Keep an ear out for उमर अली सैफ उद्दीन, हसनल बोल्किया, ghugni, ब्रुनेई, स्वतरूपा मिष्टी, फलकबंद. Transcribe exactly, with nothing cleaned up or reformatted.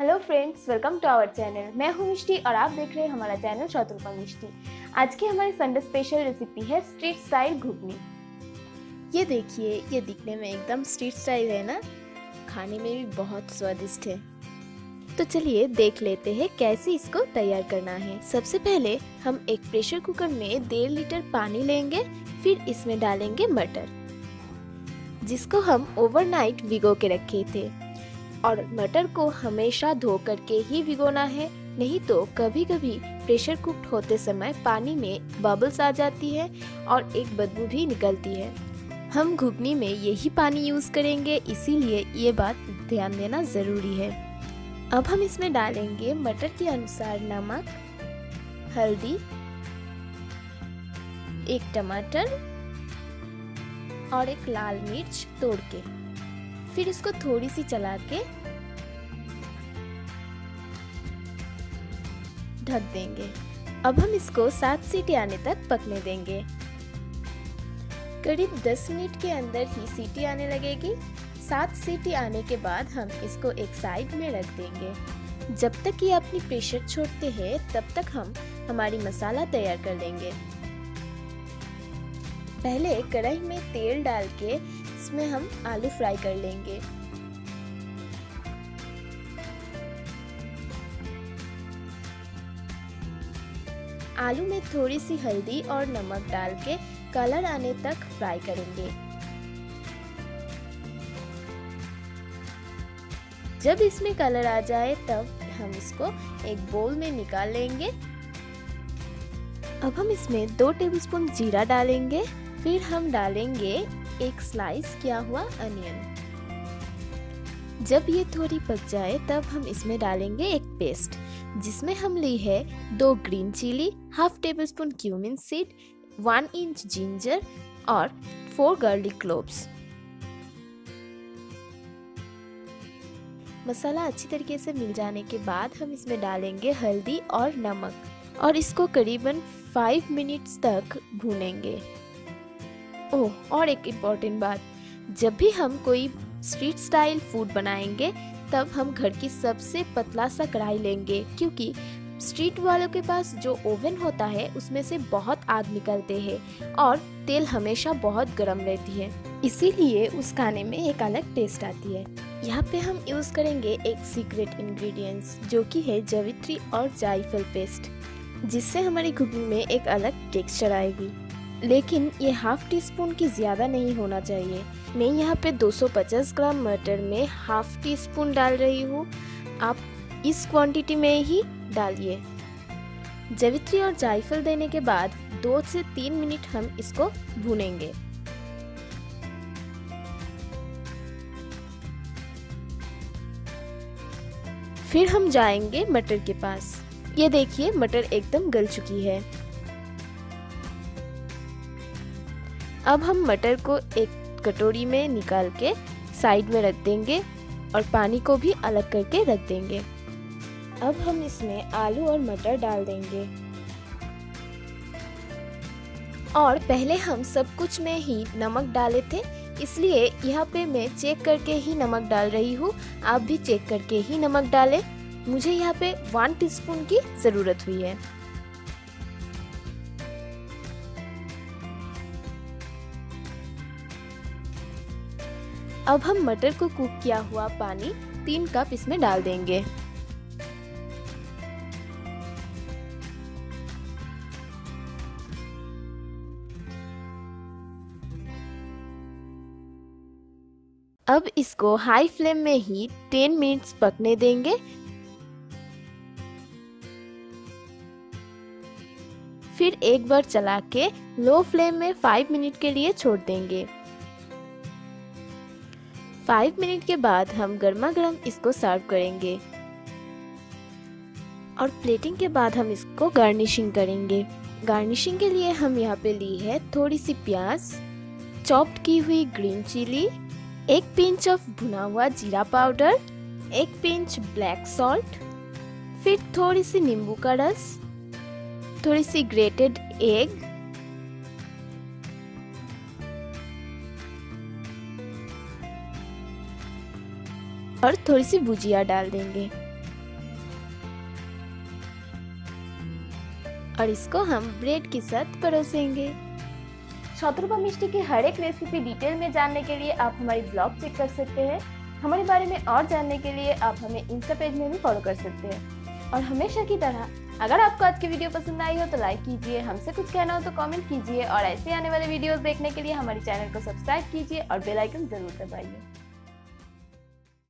Hello friends, welcome to our channel. मैं हूं मिष्टी और आप देख रहे हैं हमारा चैनल स्वतरूपा मिष्टी। आज की हमारी संडे स्पेशल रेसिपी है स्ट्रीट स्टाइल घुगनी। ये देखिए, ये दिखने में एकदम स्ट्रीट स्टाइल है ना, खाने में भी बहुत स्वादिष्ट है। तो चलिए देख लेते हैं कैसे इसको तैयार करना है। सबसे पहले हम एक प्रेशर कुकर में डेढ़ लीटर पानी लेंगे, फिर इसमें डालेंगे मटर जिसको हम ओवरनाइट भिगो के रखे थे। और मटर को हमेशा धो करके ही भिगोना है, नहीं तो कभी कभी प्रेशर कुक्ड होते समय पानी में बबल्स आ जाती है और एक बदबू भी निकलती है। हम घुगनी में यही पानी यूज़ करेंगे, इसीलिए ये बात ध्यान देना ज़रूरी है। अब हम इसमें डालेंगे मटर के अनुसार नमक, हल्दी, एक टमाटर और एक लाल मिर्च तोड़ के, फिर इसको थोड़ी सी चला के ढक देंगे। अब हम इसको सात सीटी आने तक पकने देंगे। करीब दस मिनट के अंदर ही सीटी आने लगेगी। सात सीटी आने के बाद हम इसको एक साइड में रख देंगे। जब तक ये अपनी प्रेशर छोड़ते हैं, तब तक हम हमारी मसाला तैयार कर लेंगे। पहले कढ़ाई में तेल डाल के इसमें हम आलू फ्राई कर लेंगे। आलू में थोड़ी सी हल्दी और नमक डाल के कलर आने तक फ्राई करेंगे। जब इसमें कलर आ जाए तब हम इसको एक बोल में निकाल लेंगे। अब हम इसमें दो टेबलस्पून जीरा डालेंगे, फिर हम डालेंगे एक स्लाइस किया हुआ अनियन। जब ये थोड़ी पक जाए तब हम इसमें डालेंगे एक पेस्ट, जिसमें हम ली है दो green chilli, half tablespoon cumin seed, one inch ginger और फोर गार्लिक क्लोव्स। मसाला अच्छी तरीके से मिल जाने के बाद हम इसमें डालेंगे हल्दी और नमक और इसको करीबन फाइव मिनट्स तक भूनेंगे। ओह, और एक इम्पॉर्टेंट बात, जब भी हम कोई स्ट्रीट स्टाइल फूड बनाएंगे तब हम घर की सबसे पतला सा कढ़ाई लेंगे, क्योंकि स्ट्रीट वालों के पास जो ओवन होता है उसमें से बहुत आग निकलते हैं और तेल हमेशा बहुत गर्म रहती है, इसीलिए उस खाने में एक अलग टेस्ट आती है। यहाँ पे हम यूज़ करेंगे एक सीक्रेट इंग्रेडिएंट्स जो कि है जावित्री और जायफल पेस्ट, जिससे हमारी घुगनी में एक अलग टेक्स्चर आएगी। लेकिन ये हाफ टी स्पून की ज़्यादा नहीं होना चाहिए। मैं यहाँ पे दो सौ पचास ग्राम मटर में हाफ टी स्पून डाल रही हूँ, आप इस क्वांटिटी में ही डालिए। जावित्री और जायफल देने के बाद दो से तीन मिनट हम इसको भूनेंगे। फिर हम जाएंगे मटर के पास। ये देखिए, मटर एकदम गल चुकी है। अब हम मटर को एक कटोरी में निकाल के साइड में रख देंगे और पानी को भी अलग करके रख देंगे। अब हम इसमें आलू और मटर डाल देंगे और पहले हम सब कुछ में ही नमक डाले थे, इसलिए यहाँ पे मैं चेक करके ही नमक डाल रही हूँ। आप भी चेक करके ही नमक डालें। मुझे यहाँ पे वन टीस्पून की ज़रूरत हुई है। अब हम मटर को कुक किया हुआ पानी तीन कप इसमें डाल देंगे। अब इसको हाई फ्लेम में ही टेन मिनट्स पकने देंगे। फिर एक बार चला के लो फ्लेम में फाइव मिनट के लिए छोड़ देंगे। पाँच मिनट के बाद हम गर्मा गर्म इसको सर्व करेंगे और प्लेटिंग के बाद हम इसको गार्निशिंग करेंगे। गार्निशिंग के लिए हम यहाँ पे ली है थोड़ी सी प्याज, चॉप्ड की हुई ग्रीन चिली, एक पिंच ऑफ भुना हुआ जीरा पाउडर, एक पिंच ब्लैक सॉल्ट, फिर थोड़ी सी नींबू का रस, थोड़ी सी ग्रेटेड एग, और थोड़ी सी भुजिया डाल देंगे। और इसको हम ब्रेड के साथ परोसेंगे। स्वतरूपा मिष्टी की हर एक रेसिपी डिटेल में जानने के लिए आप हमारी ब्लॉग चेक कर सकते हैं। हमारे बारे में और जानने के लिए आप हमें इंस्टा पेज में भी फॉलो कर सकते हैं। और हमेशा की तरह अगर आपको आज की वीडियो पसंद आई हो तो लाइक कीजिए, हमसे कुछ कहना हो तो कमेंट कीजिए और ऐसे आने वाले वीडियोस देखने के लिए हमारे चैनल को सब्सक्राइब कीजिए और बेल आइकन जरूर दबाइए।